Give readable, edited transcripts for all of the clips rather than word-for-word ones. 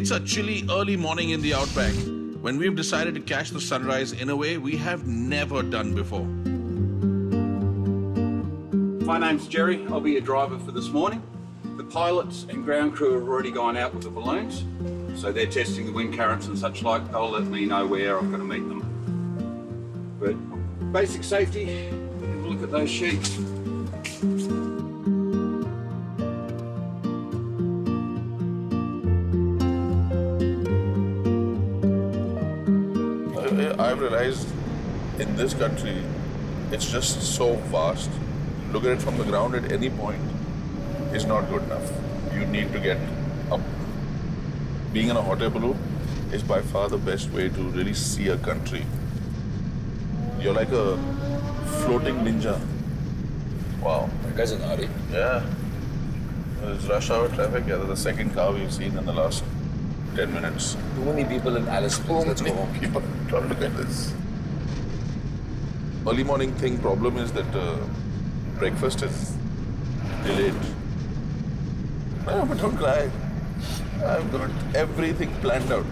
It's a chilly early morning in the outback when we've decided to catch the sunrise in a way we have never done before. My name's Jerry. I'll be your driver for this morning. The pilots and ground crew have already gone out with the balloons, so they're testing the wind currents and such like. They'll let me know where I've got to meet them. But basic safety, have a look at those sheets. I've realized in this country, it's just so vast. Look at it from the ground at any point is not good enough. You need to get up. Being in a hot air balloon is by far the best way to really see a country. You're like a floating ninja. Wow. That guy's an Ari. Yeah. There's rush hour traffic. Yeah, that's the second car we've seen in the last 10 minutes. Too many people in Alice Springs. Let's go home. People don't look at this. Early morning thing problem is that breakfast is delayed. No, but don't cry. I've got everything planned out.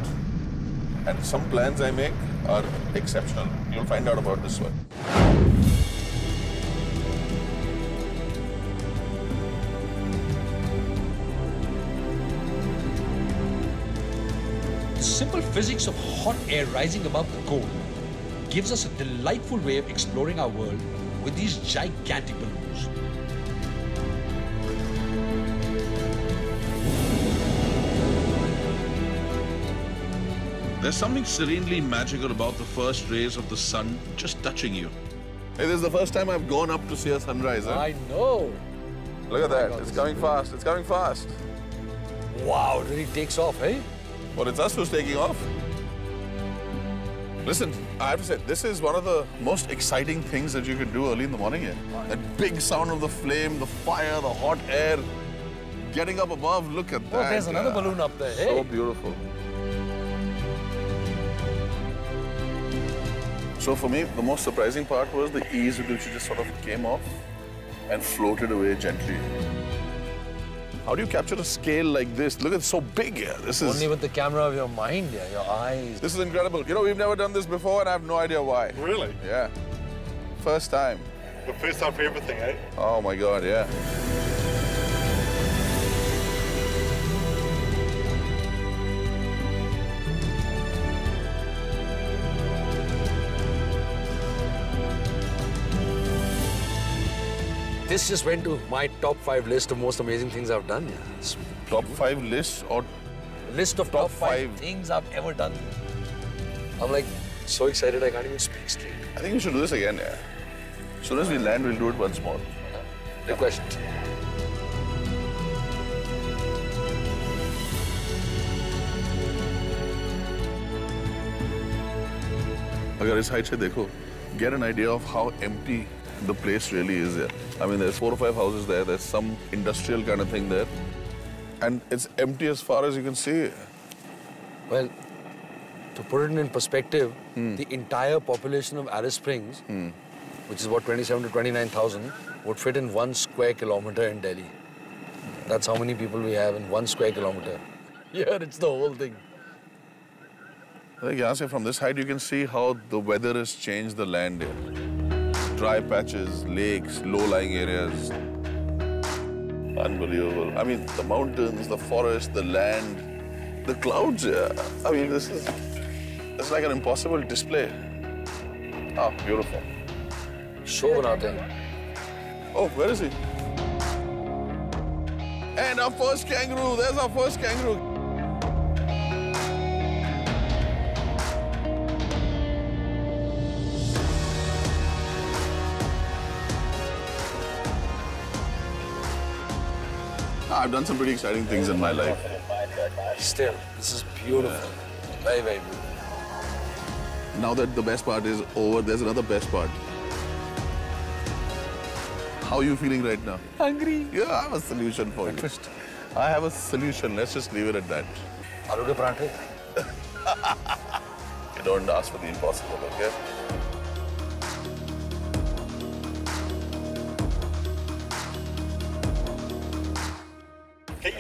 And some plans I make are exceptional. You'll find out about this one. The simple physics of hot air rising above the cold gives us a delightful way of exploring our world with these gigantic balloons. There's something serenely magical about the first rays of the sun just touching you. Hey, this is the first time I've gone up to see a sunrise. Eh? I know. Look at that. God, it's coming fast. It's coming fast. Wow, it really takes off, eh? Well, it's us who's taking off. Listen, I have to say, this is one of the most exciting things that you can do early in the morning here. That big sound of the flame, the fire, the hot air. Getting up above, look at that. Oh, there's another balloon up there, eh? So beautiful. So for me, the most surprising part was the ease with which it just sort of came off and floated away gently. How do you capture a scale like this? Look, it's so big here. This is... Only with the camera of your mind, yeah, your eyes. This is incredible. You know, we've never done this before and I have no idea why. Really? Yeah. First time. The first time for everything, eh? Oh my God, yeah. This just went to my top 5 list of most amazing things I've done. Yeah. Top 5 list or? List of top 5 things I've ever done. I'm like so excited I can't even speak straight. I think we should do this again. Yeah. As soon as we land, we'll do it once more. Yeah. No question. Agar is height se dekho, get an idea of how empty the place really is there. I mean, there's 4 or 5 houses there. There's some industrial kind of thing there. And it's empty as far as you can see. Well, to put it in perspective, the entire population of Alice Springs, which is about 27 to 29,000, would fit in 1 square kilometer in Delhi. That's how many people we have in 1 square kilometer. Yeah, it's the whole thing. Like, yeah, from this height, you can see how the weather has changed the land here. Dry patches, lakes, low-lying areas. Unbelievable. I mean, the mountains, the forest, the land, the clouds here. I mean, this is like an impossible display. Ah, beautiful. Show out there. Oh, where is he? And our first kangaroo. There's our first kangaroo. I've done some pretty exciting things in my life. Still, this is beautiful. Yeah. Very, very beautiful. Now that the best part is over, there's another best part. How are you feeling right now? Hungry. Yeah, I have a solution for you. I have a solution. Let's just leave it at that. Aloo ke parathe. You don't ask for the impossible, okay?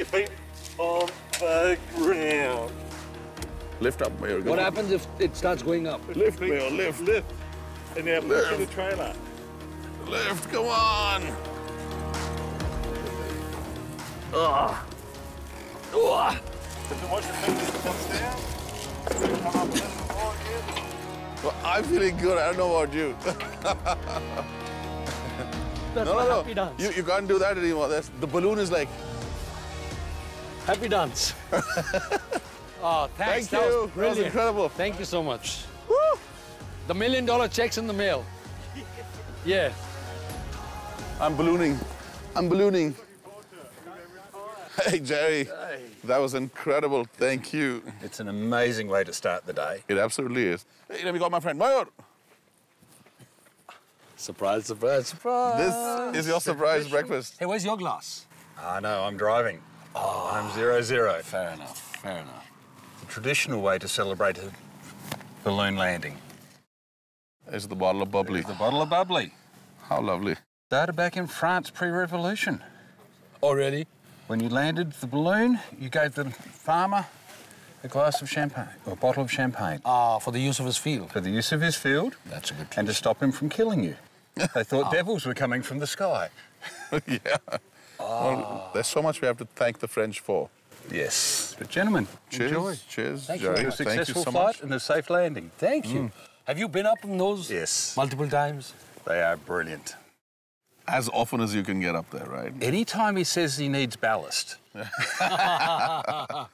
feet on the ground. Lift up, Mayur. What happens if it starts going up? Lift, Mayur, lift. Lift. And now push in the trailer. Lift, come on. Oh. Oh. Watch your feet, down. Come up again. Well, I'm feeling good. I don't know about you. That's no. Happy dance. You can't do that anymore. The balloon is like... Happy dance. Oh, thanks. Thank you. That was incredible. Thank you so much. Woo! The $1 million check's in the mail. Yeah. I'm ballooning. I'm ballooning. Hey, Jerry. Hey. That was incredible. Thank you. It's an amazing way to start the day. It absolutely is. Hey, we got my friend Mayur. Surprise, surprise, surprise. This is your surprise breakfast. Hey, where's your glass? No, I'm driving. Oh, I'm 0-0. Fair enough, fair enough. The traditional way to celebrate a balloon landing. There's the bottle of bubbly. There's the bottle of bubbly. How lovely. Started back in France pre-revolution. Oh, really? When you landed the balloon, you gave the farmer a glass of champagne, or a bottle of champagne. Ah, for the use of his field. For the use of his field. That's a good choice. And to stop him from killing you. They thought devils were coming from the sky. Yeah. Oh. Well, there's so much we have to thank the French for. Yes. But gentlemen, cheers, enjoy. Cheers, thank Jerry. You. A successful so flight and a safe landing. Thank you. Have you been up on those? Yes. Multiple times? They are brilliant. As often as you can get up there, right? Anytime he says he needs ballast. But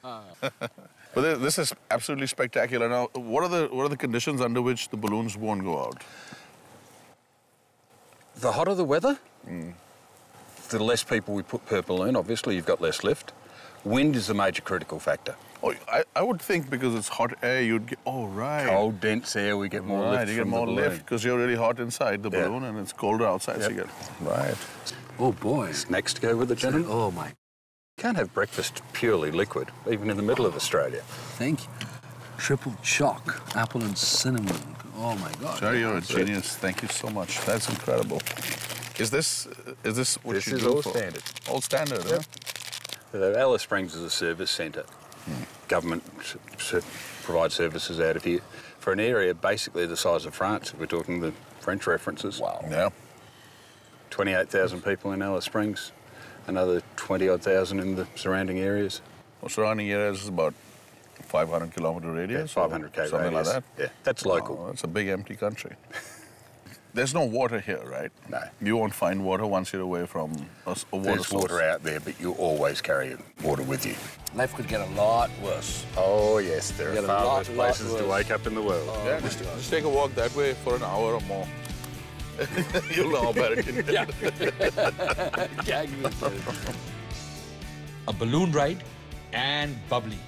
this is absolutely spectacular. Now, what are the conditions under which the balloons won't go out? The hotter the weather, the less people we put per balloon. Obviously, you've got less lift. Wind is the major critical factor. Oh, I would think because it's hot air, you'd get... Oh, right. Cold, dense air, we get more lift you get more lift because you're really hot inside the balloon and it's colder outside. Yep. So you get... Right. Oh, boy. Snacks to go with it, gentlemen. Oh, my... You can't have breakfast purely liquid, even in the middle of Australia. Thank you. Triple choc, apple and cinnamon. Oh, my God. Jerry, you're a genius. Thank you so much. That's incredible. Is this what you do for? This is all standard. All standard, huh? So Alice Springs is a service centre. Government provides services out of here for an area basically the size of France, if we're talking the French references. Wow. Yeah. 28,000 people in Alice Springs, another 20-odd thousand in the surrounding areas. Well, surrounding areas is about 500-kilometre radius? 500K something radius. Like that? Yeah, that's local. Oh, that's a big empty country. There's no water here, right? No. You won't find water once you're away from a water source. There's water out there, but you always carry water with you. Life could get a lot worse. Oh, yes, there are far worse places to wake up in the world. Oh, yeah, just take a walk that way for an hour or more. You'll know about it. Yeah. A balloon ride and bubbly.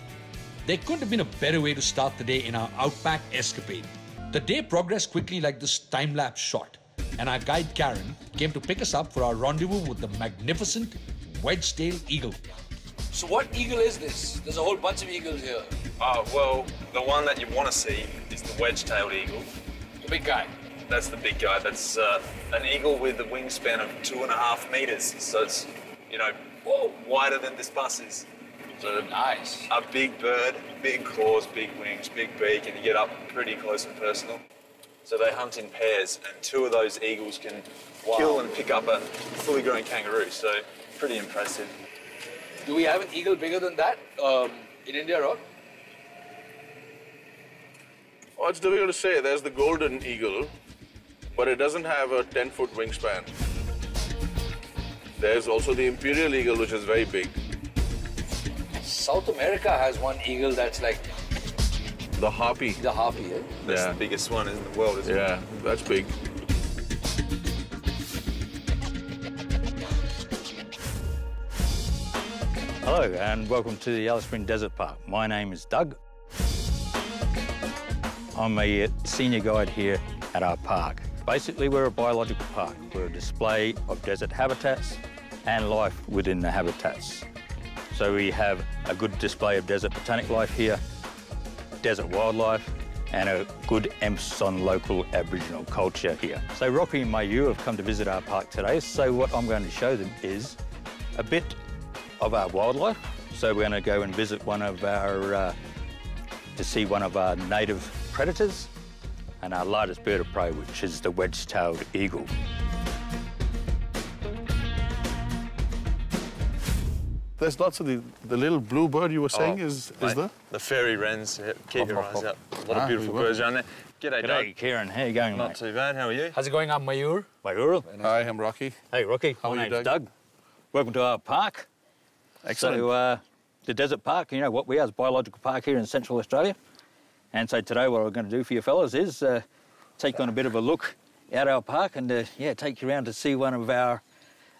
There couldn't have been a better way to start the day in our outback escapade. The day progressed quickly like this time-lapse shot, and our guide Karen came to pick us up for our rendezvous with the magnificent wedge-tailed eagle. So what eagle is this? There's a whole bunch of eagles here. Well, the one that you want to see is the wedge-tailed eagle. The big guy? That's the big guy. That's an eagle with a wingspan of 2.5 meters. So it's, you know, wider than this bus is. So nice. A big bird, big claws, big wings, big beak, and you get up pretty close and personal. So they hunt in pairs, and two of those eagles can kill and pick up a fully grown kangaroo. So pretty impressive. Do we have an eagle bigger than that in India, Rob? Oh, it's difficult to say. There's the golden eagle, but it doesn't have a 10-foot wingspan. There's also the imperial eagle, which is very big. South America has one eagle that's like... The harpy. The harpy, eh? That's the biggest one in the world, isn't it? Yeah, that's big. Hello, and welcome to the Alice Springs Desert Park. My name is Doug. I'm a senior guide here at our park. Basically, we're a biological park. We're a display of desert habitats and life within the habitats. So we have a good display of desert botanic life here, desert wildlife, and a good emphasis on local Aboriginal culture here. So Rocky and Mayur have come to visit our park today, so what I'm going to show them is a bit of our wildlife, So we're going to go and visit one of our, to see one of our native predators and our lightest bird of prey, which is the wedge-tailed eagle. There's lots of the little blue bird you were saying is there? The fairy wrens, keep your eyes up. A lot of beautiful birds around there. G'day, Doug. G'day, Kieran. How are you going, mate? Not too bad, how are you? How's it going? I'm Mayur. Mayur. Hi, I'm Rocky. Hey, Rocky. How are you, Doug? Doug. Welcome to our park. Excellent. So, the desert park, you know what we are, is a biological park here in Central Australia. And so today what we're going to do for you fellas is take on a bit of a look at our park and, yeah, take you around to see one of our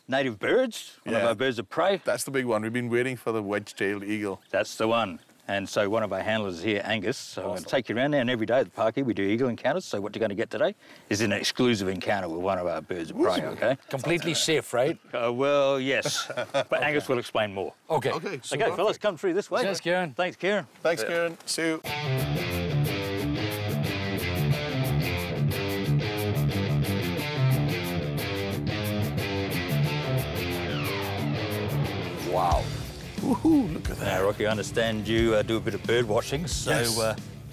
native birds, one of our birds of prey. That's the big one. We've been waiting for the wedge-tailed eagle. That's the one. And so one of our handlers here, Angus, so I'm going to take you around there, and every day at the park here we do eagle encounters, so what you're going to get today is an exclusive encounter with one of our birds of prey, OK? Completely safe, right? Well, yes, but Angus will explain more. OK. OK, so okay, fellas, come through this way. Cheers, Karen. Thanks, Karen. Thanks, Karen. See you. Wow. Woohoo, look at that. Now, Rocky, I understand you do a bit of bird watching, so... Yes.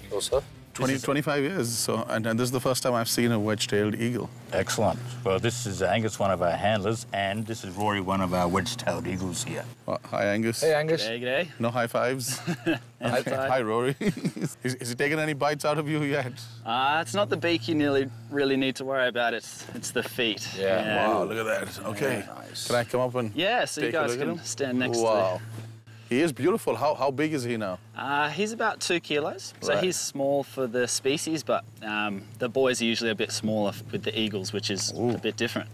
Also? 25 years, so, and this is the first time I've seen a wedge-tailed eagle. Excellent. Well, this is Angus, one of our handlers, and this is Rory, one of our wedge-tailed eagles here. Well, hi, Angus. Hey, Angus. G'day, g'day. No high fives. High five. Hi, Rory. Is he taking any bites out of you yet? It's not the beak you really need to worry about, it's the feet. Yeah. Wow, look at that. Okay. Yeah, nice. Can I come up and so you guys can stand next to me. He is beautiful. How big is he now? He's about 2 kilos. So he's small for the species, but the boys are usually a bit smaller with the eagles, which is a bit different.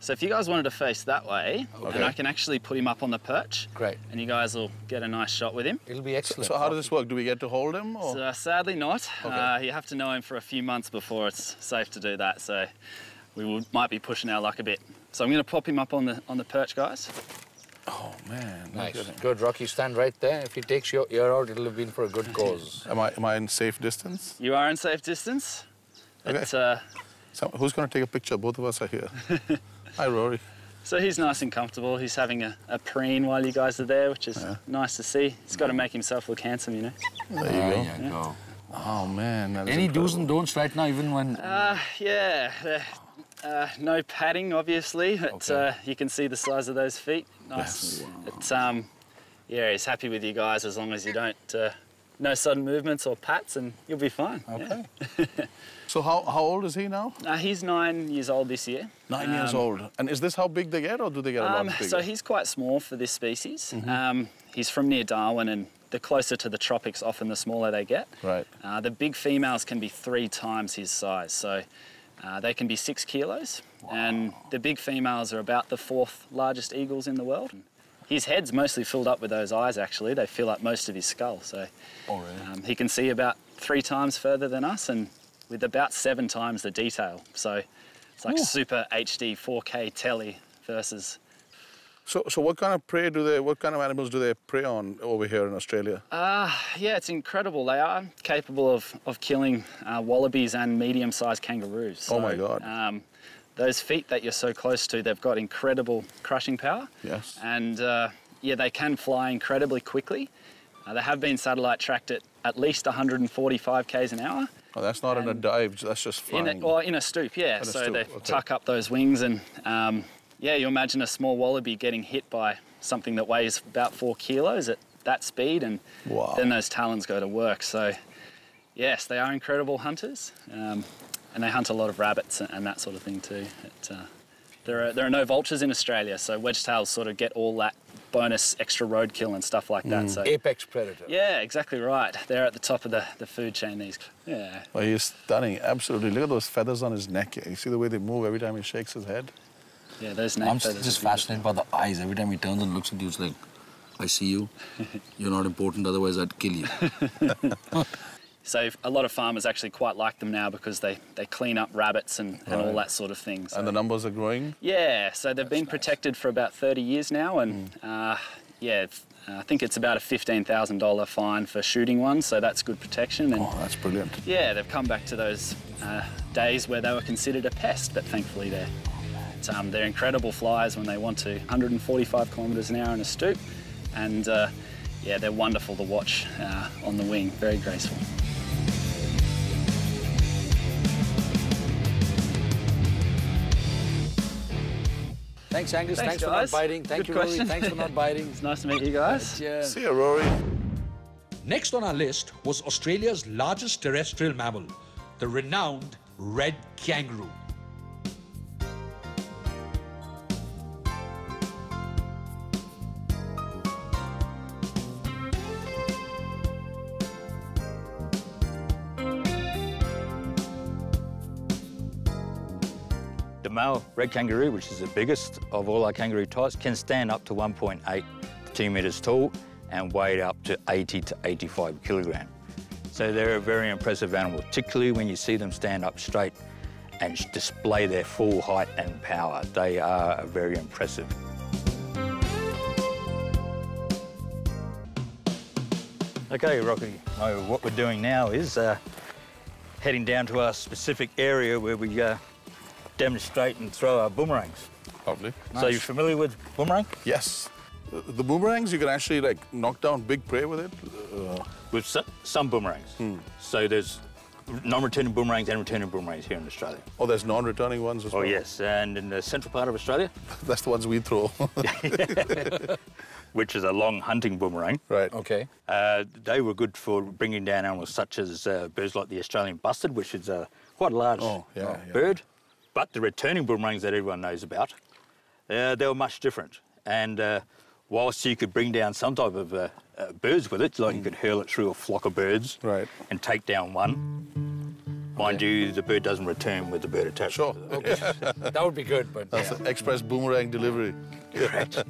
So if you guys wanted to face that way, and I can actually put him up on the perch, and you guys will get a nice shot with him. It'll be excellent. So how does this work? Do we get to hold him? Or? So, sadly not. You have to know him for a few months before it's safe to do that. So we might be pushing our luck a bit. So I'm going to pop him up on the perch, guys. Oh, man. Nice. Good, Rocky. Stand right there. If he takes your ear out, it'll have been for a good cause. Am I in safe distance? You are in safe distance. Okay. It's, so who's going to take a picture? Both of us are here. Hi, Rory. So he's nice and comfortable. He's having a preen while you guys are there, which is nice to see. He's got to make himself look handsome, you know. There you go. Yeah, go. Oh, man. Any do's and don'ts right now, even when... no padding, obviously, but you can see the size of those feet. Nice. It's, yeah, he's happy with you guys as long as you don't, no sudden movements or pats, and you'll be fine. Okay. Yeah. So how old is he now? He's 9 years old this year. 9 years old. And is this how big they get, or do they get a lot bigger? So he's quite small for this species. He's from near Darwin, and the closer to the tropics, often the smaller they get. Right. The big females can be 3 times his size, so... they can be 6 kilos, and the big females are about the 4th largest eagles in the world. His head's mostly filled up with those eyes, actually. They fill up most of his skull, so he can see about 3 times further than us and with about 7 times the detail. So it's like super HD 4K telly versus... So what kind of prey do they, what kind of animals do they prey on over here in Australia? Yeah, it's incredible. They are capable of killing wallabies and medium-sized kangaroos. So, oh my God. Those feet that you're so close to, they've got incredible crushing power. Yes. And yeah, they can fly incredibly quickly. They have been satellite tracked at least 145 k's an hour. Oh, that's not in a dive, that's just flying. In a stoop, yeah. So they tuck up those wings and... yeah, you imagine a small wallaby getting hit by something that weighs about 4 kilos at that speed, and then those talons go to work. So, yes, they are incredible hunters, and they hunt a lot of rabbits and that sort of thing too. There are no vultures in Australia, so wedge-tails sort of get all that bonus extra roadkill and stuff like that. So apex predator. Yeah, exactly right. They're at the top of the food chain, these. Yeah. Well, he's stunning, absolutely. Look at those feathers on his neck. You see the way they move every time he shakes his head? Yeah, those neck feathers. I'm just fascinated by the eyes. Every time he turns and looks at you, it's like, I see you. You're not important, otherwise I'd kill you. So a lot of farmers actually quite like them now because they clean up rabbits and all that sort of thing. So. And the numbers are growing? Yeah, so they've been protected for about 30 years now. And yeah, I think it's about a $15,000 fine for shooting one, so that's good protection. And, that's brilliant. Yeah, they've come back to those days where they were considered a pest, but thankfully they're incredible flyers when they want to. 145 kilometres an hour in a stoop, and yeah, they're wonderful to watch on the wing, very graceful. Thanks, Angus. Thanks for not biting. Thank you, Rory. Thanks for not biting. It's nice to meet you guys. Yeah. See you, Rory. Next on our list was Australia's largest terrestrial mammal, the renowned red kangaroo. The male red kangaroo, which is the biggest of all our kangaroo types, can stand up to 1.82 metres tall and weigh up to 80 to 85 kilograms. So they're a very impressive animal, particularly when you see them stand up straight and display their full height and power. They are very impressive. Okay, Rocky, so what we're doing now is heading down to our specific area where we demonstrate and throw our boomerangs. Lovely. Nice. So you're familiar with boomerang? Yes. The boomerangs, you can actually like knock down big prey with it. With some boomerangs. Hmm. So there's non-returning boomerangs and returning boomerangs here in Australia. Oh, there's non-returning ones as well? Oh, yes, and in the central part of Australia. That's the ones we throw. Which is a long hunting boomerang. Right. Okay. They were good for bringing down animals such as birds like the Australian Bustard, which is quite a large bird. But the returning boomerangs that everyone knows about, they were much different. And whilst you could bring down some type of birds with it, like you could hurl it through a flock of birds and take down one. Mind you, the bird doesn't return with the bird attached. Sure. Okay. That would be good, but... That's express boomerang delivery. Correct.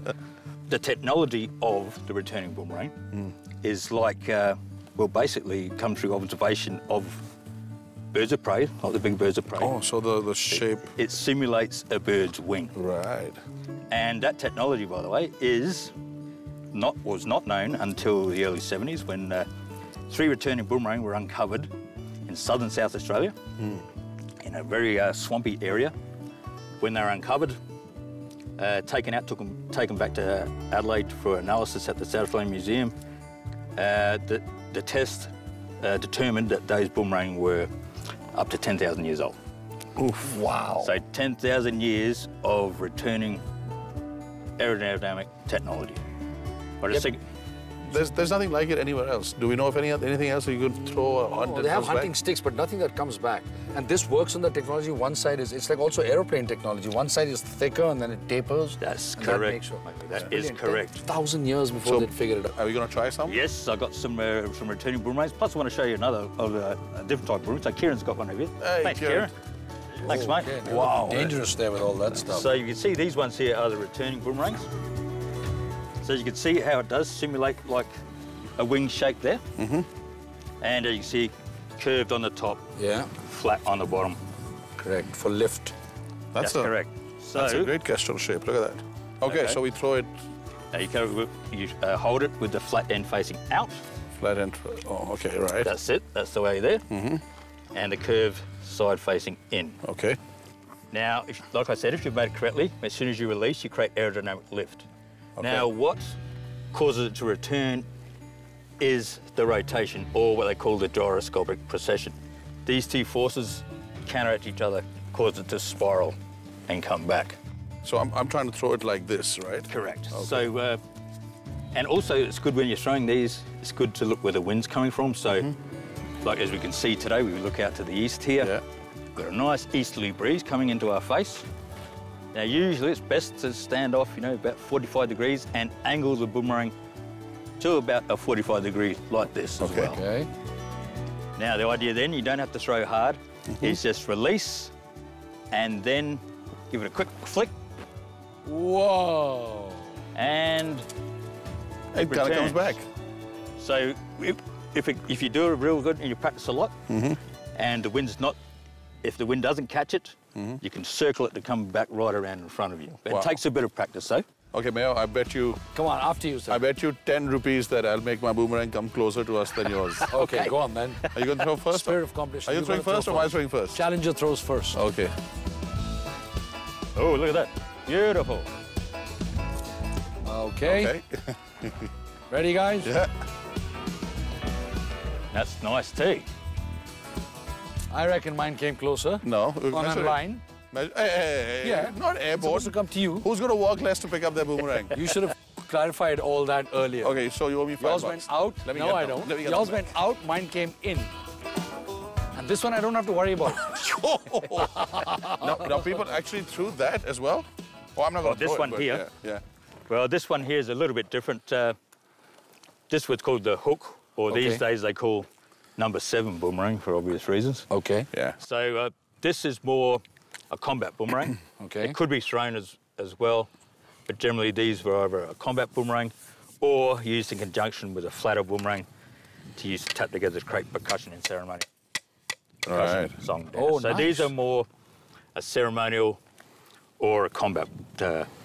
The technology of the returning boomerang is like, well, basically come through observation of birds of prey, like the big birds of prey. Oh, so the shape... It simulates a bird's wing. Right. And that technology, by the way, was not known until the early 70s when three returning boomerangs were uncovered in southern South Australia in a very swampy area. When they were uncovered, taken out, taken back to Adelaide for analysis at the South Australian Museum. The test determined that those boomerangs were up to 10,000 years old. Oof. Wow. So 10,000 years of returning aerodynamic technology. But there's nothing like it anywhere else. Do we know if anything else you could throw or hunt? They have hunting sticks, but nothing that comes back. And this works on the technology. One side is, it's like also aeroplane technology. One side is thicker and then it tapers. That's correct. That is correct. 1,000 years before they figured it out. Are we going to try some? Yes, I got some returning boomerangs. Plus, I want to show you another of a different type of boomerang. So Kieran's got one over here. Hey, thanks, Kieran. Thanks, mate. Okay. Wow. Dangerous there with all that stuff. So you can see these ones here are the returning boomerangs. So you can see how it does simulate like a wing shape there. Mm-hmm. And as you can see, curved on the top, flat on the bottom. Correct, for lift. That's correct. So, that's a great kestrel shape, look at that. Okay, so we throw it... Now you hold it with the flat end facing out. Flat end, oh, okay, right. That's it, that's the way there. Mm-hmm. And the curve side facing in. Okay. Now, like I said, if you've made it correctly, as soon as you release, you create aerodynamic lift. Okay. Now, what causes it to return is the rotation, or what they call the gyroscopic precession. These two forces counteract each other, cause it to spiral and come back. So I'm trying to throw it like this, right? Correct. Okay. So, and also it's good when you're throwing these, it's good to look where the wind's coming from. So, like as we can see today, we look out to the east here. Yeah. We've got a nice easterly breeze coming into our face. Now, usually it's best to stand off, you know, about 45 degrees and angle the boomerang to about a 45 degree like this as well. Okay. Now, the idea then, you don't have to throw hard, is just release and then give it a quick flick. Whoa. And it kind of comes back. So if you do it real good and you practice a lot and the wind's not, if the wind doesn't catch it, you can circle it to come back right around in front of you. It takes a bit of practice, though. Okay, Mayor, I bet you... Come on, after you, sir. I bet you 10 rupees that I'll make my boomerang come closer to us than yours. Okay, go on, then. Are you going to throw first? Spirit of competition. Are you throwing first or am I throwing first? Challenger throws first. Okay. Oh, look at that. Beautiful. Okay. Ready, guys? Yeah. That's nice too. I reckon mine came closer. No. On a line. Hey, hey, hey. Yeah. Not airborne. It's supposed to come to you. Who's going to walk less to pick up their boomerang? You should have clarified all that earlier. OK, so you owe me $5. Yours went out. No, I don't. Yours went out, mine came in. And this one I don't have to worry about. Now, people actually threw that as well? Oh, I'm not going to throw it. This one here. Yeah. Well, this one here is a little bit different. This was called the hook, or these days they call number 7 boomerang for obvious reasons. OK. Yeah. So this is more a combat boomerang. OK. It could be thrown as well, but generally these were either a combat boomerang or used in conjunction with a flatter boomerang to use to tap together to create percussion in ceremony. Right. Song so nice. These are more a ceremonial or a combat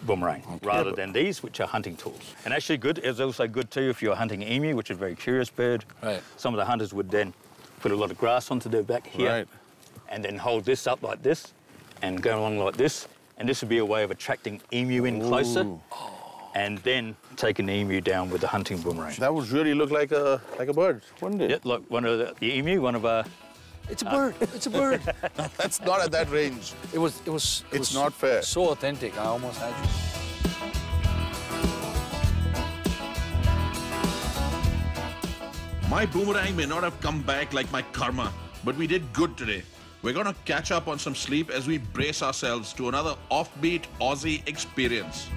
boomerang, rather than these, which are hunting tools. And actually good, it's also good too if you're hunting emu, which is a very curious bird. Right. Some of the hunters would then put a lot of grass onto their back here, and then hold this up like this, and go along like this. And this would be a way of attracting emu in closer, and then take an emu down with the hunting boomerang. That would really look like a bird, wouldn't it? Yeah, like one of the emu, one of our... It's a bird. It's a bird. No, that's not at that range. It's not fair. So authentic. I almost had you. My boomerang may not have come back like my karma, but we did good today. We're going to catch up on some sleep as we brace ourselves to another offbeat Aussie experience.